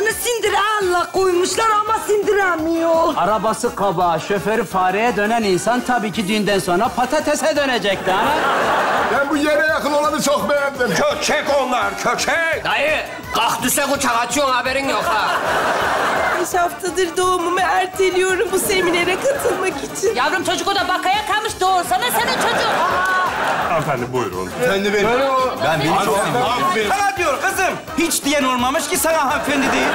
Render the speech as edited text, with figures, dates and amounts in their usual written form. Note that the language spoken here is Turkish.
Kadını sindirenle koymuşlar ama sindiremiyor. Arabası kabağa, şoförü fareye dönen insan tabii ki düğünden sonra patatese dönecekti ha. Ben bu yere yakın olanı çok beğendim. Köçek onlar, köçek. Dayı, kaktüse uçak açıyorsun, haberin yok ha. 5 haftadır doğumumu erteliyorum bu seminere katılmak için. Yavrum çocuk o da bakaya kalmış, doğursana sen o çocuk. Hanımefendi buyurun. Efendi benim. Ben beni çok seviyorum. Sana diyor kızım. Hiç diyen olmamış ki sana hanımefendi değil.